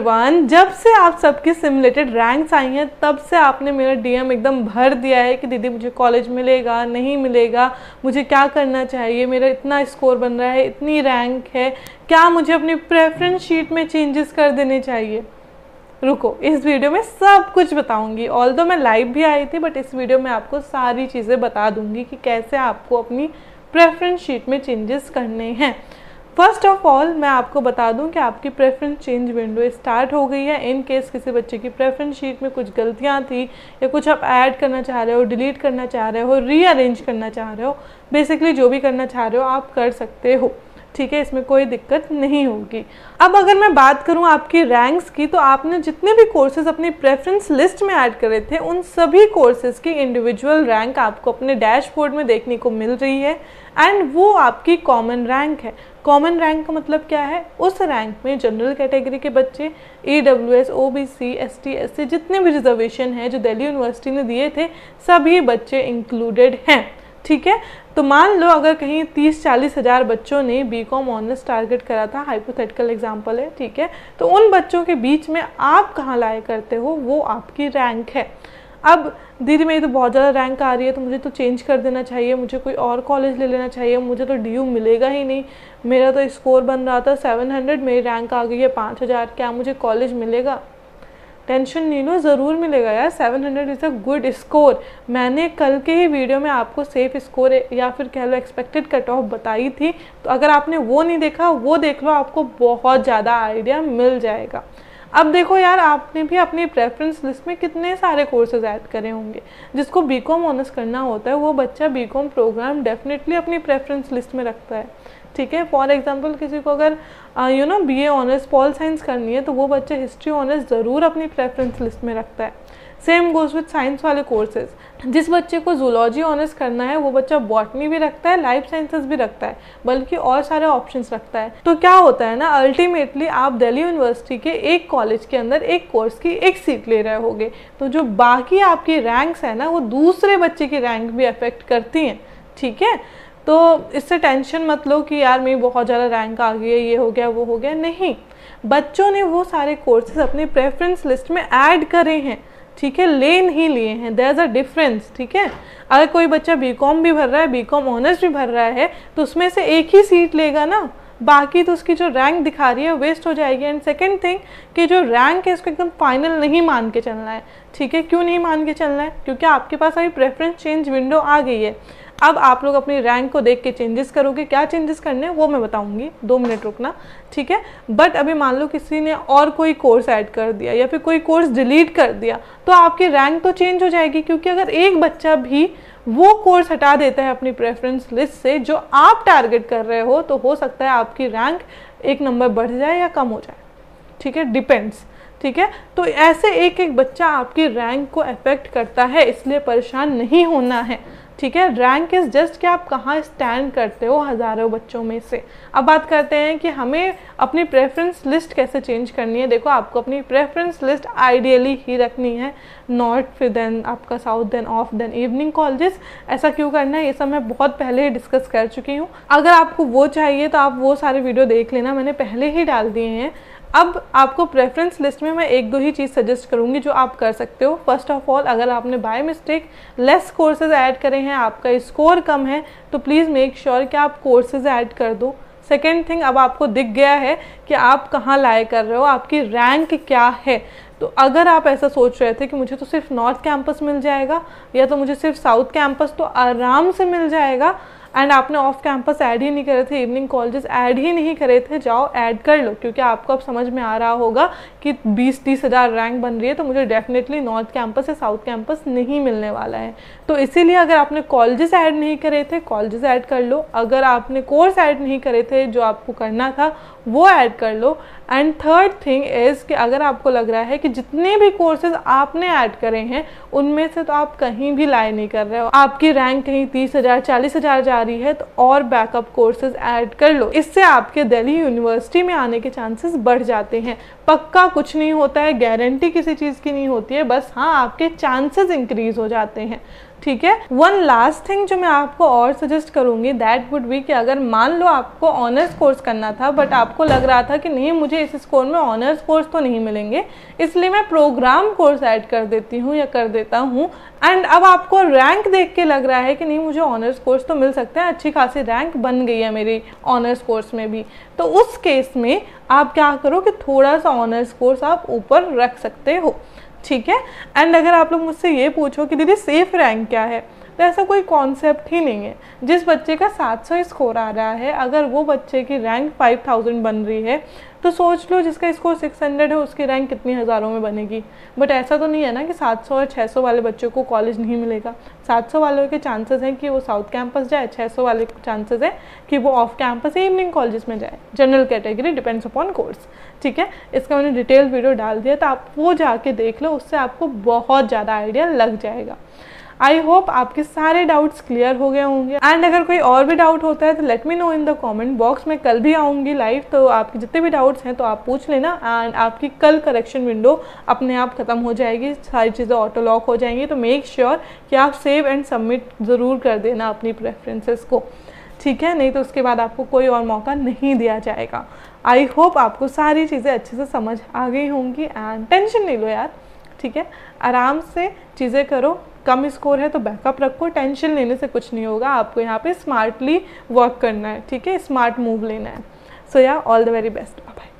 Everyone, जब से आप सबकी सिमुलेटेड रैंक्स आई हैं तब से आपने मेरा डीएम एकदम भर दिया है कि दीदी मुझे कॉलेज मिलेगा नहीं मिलेगा, मुझे क्या करना चाहिए, मेरा इतना स्कोर बन रहा है, इतनी रैंक है, क्या मुझे अपनी प्रेफरेंस शीट में चेंजेस कर देने चाहिए। रुको, इस वीडियो में सब कुछ बताऊंगी। ऑल दो मैं लाइव भी आई थी बट इस वीडियो में आपको सारी चीज़ें बता दूंगी कि कैसे आपको अपनी प्रेफरेंस शीट में चेंजेस करने हैं। फर्स्ट ऑफ ऑल मैं आपको बता दूं कि आपकी प्रेफरेंस चेंज विंडो स्टार्ट हो गई है। इन केस किसी बच्चे की प्रेफरेंस शीट में कुछ गलतियां थी या कुछ आप ऐड करना चाह रहे हो, डिलीट करना चाह रहे हो, रीअरेंज करना चाह रहे हो, बेसिकली जो भी करना चाह रहे हो आप कर सकते हो, ठीक है, इसमें कोई दिक्कत नहीं होगी। अब अगर मैं बात करूं आपकी रैंक्स की, तो आपने जितने भी कोर्सेज अपनी प्रेफरेंस लिस्ट में ऐड करे थे उन सभी कोर्सेज की इंडिविजुअल रैंक आपको अपने डैशबोर्ड में देखने को मिल रही है एंड वो आपकी कॉमन रैंक है। कॉमन रैंक का मतलब क्या है, उस रैंक में जनरल कैटेगरी के बच्चे, EWS, OBC, ST, SC जितने भी रिजर्वेशन है जो दिल्ली यूनिवर्सिटी ने दिए थे सभी बच्चे इंक्लूडेड हैं, ठीक है। तो मान लो अगर कहीं 30-40 हज़ार बच्चों ने BCom ऑनर्स टारगेट करा था, हाइपोथेटिकल एग्जांपल है, ठीक है, तो उन बच्चों के बीच में आप कहाँ लाए करते हो, वो आपकी रैंक है। अब दीदी मेरी तो बहुत ज़्यादा रैंक आ रही है तो मुझे तो चेंज कर देना चाहिए, मुझे कोई और कॉलेज ले लेना चाहिए, मुझे तो DU मिलेगा ही नहीं, मेरा तो स्कोर बन रहा था 700, मेरी रैंक आ गई है 5000, क्या मुझे कॉलेज मिलेगा। टेंशन नहीं लो, ज़रूर मिलेगा यार, 700 इज़ अ गुड स्कोर। मैंने कल के ही वीडियो में आपको सेफ स्कोर या फिर कह लो एक्सपेक्टेड कट ऑफ बताई थी, तो अगर आपने वो नहीं देखा वो देख लो, आपको बहुत ज़्यादा आइडिया मिल जाएगा। अब देखो यार, आपने भी अपनी प्रेफरेंस लिस्ट में कितने सारे कोर्सेज ऐड करे होंगे। जिसको BCom ऑनर्स करना होता है वो बच्चा BCom प्रोग्राम डेफिनेटली अपनी प्रेफरेंस लिस्ट में रखता है, ठीक है। फॉर एग्जांपल किसी को अगर BA ऑनर्स पॉल साइंस करनी है तो वो बच्चा हिस्ट्री ऑनर्स ज़रूर अपनी प्रेफरेंस लिस्ट में रखता है। सेम गोज़ विथ साइंस वाले कोर्सेज। जिस बच्चे को जूलॉजी ऑनर्स करना है वो बच्चा बॉटनी भी रखता है, लाइफ साइंसेस भी रखता है, बल्कि और सारे ऑप्शंस रखता है। तो क्या होता है ना, अल्टीमेटली आप दिल्ली यूनिवर्सिटी के एक कॉलेज के अंदर एक कोर्स की एक सीट ले रहे होगे, तो जो बाकी आपकी रैंक्स है ना वो दूसरे बच्चे की रैंक भी अफेक्ट करती हैं, ठीक है। तो इससे टेंशन मत लो कि यार मेरी बहुत ज़्यादा रैंक आ गई है, ये हो गया वो हो गया, नहीं, बच्चों ने वो सारे कोर्सेज अपने प्रेफरेंस लिस्ट में ऐड करे हैं, ठीक है, ले नहीं लिए हैं, देयर इज अ डिफरेंस, ठीक है। अगर कोई बच्चा BCom भी भर रहा है, BCom ऑनर्स भी भर रहा है, तो उसमें से एक ही सीट लेगा ना, बाकी तो उसकी जो रैंक दिखा रही है वेस्ट हो जाएगी। एंड सेकंड थिंग कि जो रैंक है उसको एकदम फाइनल नहीं मान के चलना है, ठीक है। क्यों नहीं मान के चलना है, क्योंकि आपके पास अभी प्रेफरेंस चेंज विंडो आ गई है। अब आप लोग अपनी रैंक को देख के चेंजेस करोगे, क्या चेंजेस करने हैं वो मैं बताऊंगी, 2 मिनट रुकना, ठीक है। बट अभी मान लो किसी ने और कोई कोर्स ऐड कर दिया या फिर कोई कोर्स डिलीट कर दिया तो आपकी रैंक तो चेंज हो जाएगी, क्योंकि अगर एक बच्चा भी वो कोर्स हटा देता है अपनी प्रेफरेंस लिस्ट से जो आप टारगेट कर रहे हो, तो हो सकता है आपकी रैंक 1 नंबर बढ़ जाए या कम हो जाए, ठीक है, डिपेंड्स, ठीक है। तो ऐसे एक एक बच्चा आपकी रैंक को अफेक्ट करता है, इसलिए परेशान नहीं होना है, ठीक है। रैंक इज़ जस्ट कि आप कहाँ स्टैंड करते हो हज़ारों बच्चों में से। अब बात करते हैं कि हमें अपनी प्रेफरेंस लिस्ट कैसे चेंज करनी है। देखो, आपको अपनी प्रेफरेंस लिस्ट आइडियली ही रखनी है, नॉर्थ फिर देन आपका south then off then evening colleges. ऐसा क्यों करना है ये सब मैं बहुत पहले ही डिस्कस कर चुकी हूँ। अगर आपको वो चाहिए तो आप वो सारे वीडियो देख लेना, मैंने पहले ही डाल दिए हैं। अब आपको प्रेफरेंस लिस्ट में मैं 1-2 ही चीज़ सजेस्ट करूँगी जो आप कर सकते हो। फर्स्ट ऑफ ऑल, अगर आपने by mistake less courses add करे हैं, आपका स्कोर कम है, तो प्लीज़ मेक श्योर कि आप कोर्सेज ऐड कर दो। सेकेंड थिंग, अब आपको दिख गया है कि आप कहाँ लाए कर रहे हो, आपकी रैंक क्या है। तो अगर आप ऐसा सोच रहे थे कि मुझे तो सिर्फ नॉर्थ कैंपस मिल जाएगा या तो मुझे सिर्फ साउथ कैंपस, तो आराम से मिल जाएगा। एंड आपने ऑफ कैंपस ऐड ही नहीं करे थे, इवनिंग कॉलेजेस ऐड ही नहीं करे थे, जाओ ऐड कर लो, क्योंकि आपको अब समझ में आ रहा होगा कि 20-30 हज़ार रैंक बन रही है तो मुझे डेफिनेटली नॉर्थ कैंपस या साउथ कैंपस नहीं मिलने वाला है। तो इसीलिए अगर आपने कॉलेजेस ऐड नहीं करे थे, कॉलेजेस ऐड कर लो। अगर आपने कोर्स ऐड नहीं करे थे जो आपको करना था वो ऐड कर लो। एंड थर्ड थिंग इज़ कि अगर आपको लग रहा है कि जितने भी कोर्सेज आपने ऐड करे हैं उनमें से तो आप कहीं भी लाई नहीं कर रहे हो, आपकी रैंक कहीं 30,000-40,000 जा रही है, तो और बैकअप कोर्सेज ऐड कर लो। इससे आपके दिल्ली यूनिवर्सिटी में आने के चांसेस बढ़ जाते हैं। पक्का कुछ नहीं होता है, गारंटी किसी चीज़ की नहीं होती है, बस हाँ आपके चांसेस इंक्रीज हो जाते हैं। ठीक है। वन लास्ट थिंग जो मैं आपको और सजेस्ट करूंगी दैट वुड बी कि अगर मान लो आपको ऑनर्स कोर्स करना था बट आपको लग रहा था कि नहीं मुझे इस स्कोर में ऑनर्स कोर्स तो नहीं मिलेंगे, इसलिए मैं प्रोग्राम कोर्स ऐड कर देती हूँ या कर देता हूँ। एंड अब आपको रैंक देख के लग रहा है कि नहीं मुझे ऑनर्स कोर्स तो मिल सकता है, अच्छी खासी रैंक बन गई है मेरी ऑनर्स कोर्स में भी, तो उस केस में आप क्या करो कि थोड़ा सा ऑनर्स कोर्स आप ऊपर रख सकते हो, ठीक है। एंड अगर आप लोग मुझसे ये पूछो कि दीदी सेफ रैंक क्या है, तो ऐसा कोई कॉन्सेप्ट ही नहीं है। जिस बच्चे का 700 स्कोर आ रहा है, अगर वो बच्चे की रैंक 5000 बन रही है तो सोच लो जिसका स्कोर 600 है उसकी रैंक कितनी हज़ारों में बनेगी। बट ऐसा तो नहीं है ना कि 700 और 600 वाले बच्चों को कॉलेज नहीं मिलेगा। 700 वालों के चांसेस हैं कि वो साउथ कैंपस जाए, 600 वाले चांसेस हैं कि वो ऑफ कैंपस या इवनिंग कॉलेज में जाए, general category depends upon course, ठीक है। इसका मैंने डिटेल वीडियो डाल दिया, तो आप वो जाके देख लो, उससे आपको बहुत ज़्यादा आइडिया लग जाएगा। आई होप आपके सारे डाउट्स क्लियर हो गए होंगे। एंड अगर कोई और भी डाउट होता है तो let me know in the comment box. मैं कल भी आऊँगी लाइव, तो आपके जितने भी डाउट्स हैं तो आप पूछ लेना। एंड आपकी कल करेक्शन विंडो अपने आप ख़त्म हो जाएगी, सारी चीज़ें ऑटो लॉक हो जाएंगी। तो मेक श्योर कि आप सेव एंड सबमिट ज़रूर कर देना अपनी प्रेफरेंसेस को, ठीक है, नहीं तो उसके बाद आपको कोई और मौका नहीं दिया जाएगा। आई होप आपको सारी चीज़ें अच्छे से समझ आ गई होंगी। एंड टेंशन नहीं लो यार, ठीक है, आराम से चीज़ें करो। कम स्कोर है तो बैकअप रखो, टेंशन लेने से कुछ नहीं होगा। आपको यहाँ पे स्मार्टली वर्क करना है, ठीक है, स्मार्ट मूव लेना है। So yeah all the very best, bye bye.